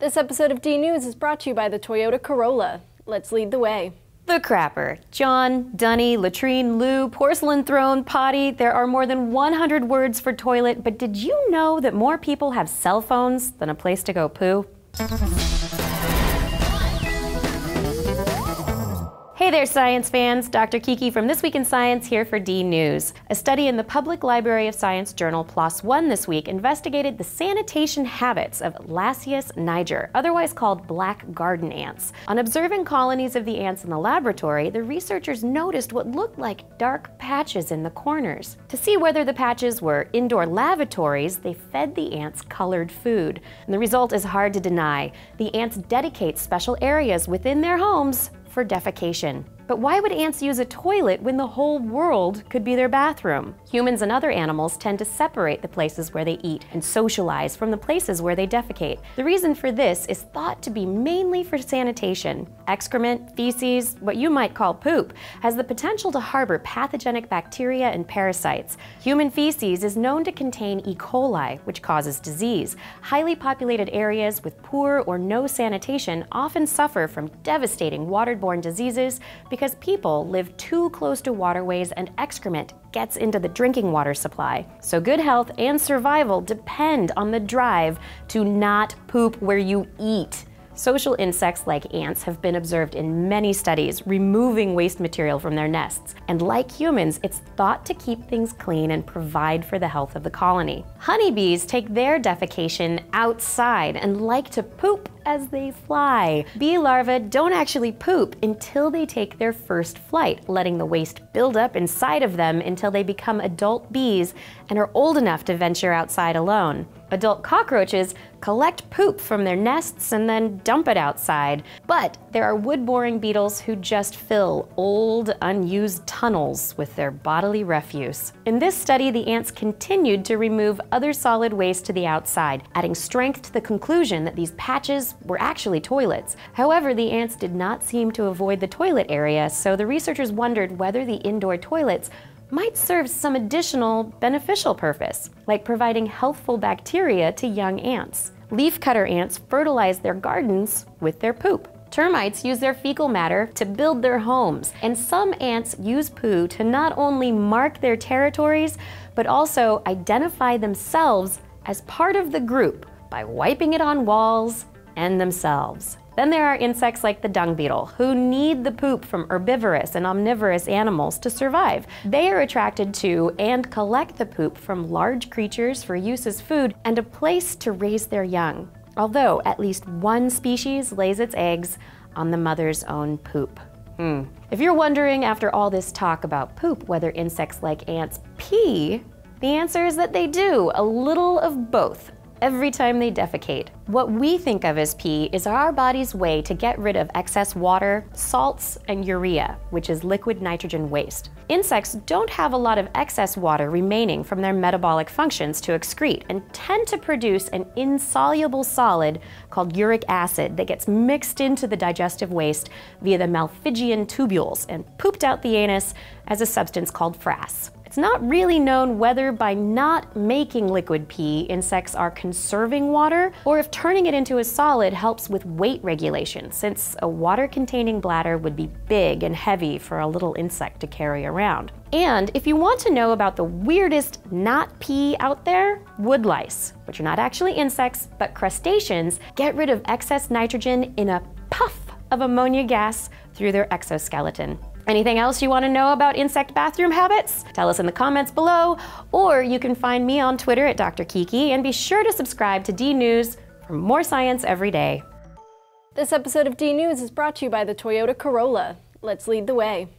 This episode of DNews is brought to you by the Toyota Corolla. Let's lead the way. The crapper. John, dunny, latrine, loo, porcelain throne, potty. There are more than 100 words for toilet, but did you know that more people have cell phones than a place to go poo? Hey there, science fans. Dr. Kiki from This Week in Science here for DNews. A study in the Public Library of Science journal PLOS One this week investigated the sanitation habits of Lassius niger, otherwise called black garden ants. On observing colonies of the ants in the laboratory, the researchers noticed what looked like dark patches in the corners. To see whether the patches were indoor lavatories, they fed the ants colored food. And the result is hard to deny. The ants dedicate special areas within their homes for defecation. But why would ants use a toilet when the whole world could be their bathroom? Humans and other animals tend to separate the places where they eat and socialize from the places where they defecate. The reason for this is thought to be mainly for sanitation. Excrement, feces, what you might call poop, has the potential to harbor pathogenic bacteria and parasites. Human feces is known to contain E. coli, which causes disease. Highly populated areas with poor or no sanitation often suffer from devastating waterborne diseases because people live too close to waterways and excrement gets into the drinking water supply. So good health and survival depend on the drive to not poop where you eat. Social insects like ants have been observed in many studies removing waste material from their nests. And like humans, it's thought to keep things clean and provide for the health of the colony. Honeybees take their defecation outside and like to poop as they fly. Bee larvae don't actually poop until they take their first flight, letting the waste build up inside of them until they become adult bees and are old enough to venture outside alone. Adult cockroaches collect poop from their nests and then dump it outside. But there are wood-boring beetles who just fill old, unused tunnels with their bodily refuse. In this study, the ants continued to remove other solid waste to the outside, adding strength to the conclusion that these patches were actually toilets. However, the ants did not seem to avoid the toilet area, so the researchers wondered whether the indoor toilets might serve some additional beneficial purpose, like providing healthful bacteria to young ants. Leafcutter ants fertilize their gardens with their poop. Termites use their fecal matter to build their homes, and some ants use poo to not only mark their territories, but also identify themselves as part of the group by wiping it on walls and themselves. Then there are insects like the dung beetle, who need the poop from herbivorous and omnivorous animals to survive. They are attracted to and collect the poop from large creatures for use as food and a place to raise their young, although at least one species lays its eggs on the mother's own poop. If you're wondering after all this talk about poop whether insects like ants pee, the answer is that they do, a little of both, every time they defecate. What we think of as pee is our body's way to get rid of excess water, salts, and urea, which is liquid nitrogen waste. Insects don't have a lot of excess water remaining from their metabolic functions to excrete and tend to produce an insoluble solid called uric acid that gets mixed into the digestive waste via the Malpighian tubules and pooped out the anus as a substance called frass. It's not really known whether by not making liquid pee, insects are conserving water, or if turning it into a solid helps with weight regulation, since a water-containing bladder would be big and heavy for a little insect to carry around. And if you want to know about the weirdest not pee out there, woodlice, which are not actually insects, but crustaceans, get rid of excess nitrogen in a puff of ammonia gas through their exoskeleton. Anything else you want to know about insect bathroom habits? Tell us in the comments below, or you can find me on Twitter at Dr. Kiki, and be sure to subscribe to DNews for more science every day. This episode of DNews is brought to you by the Toyota Corolla. Let's lead the way.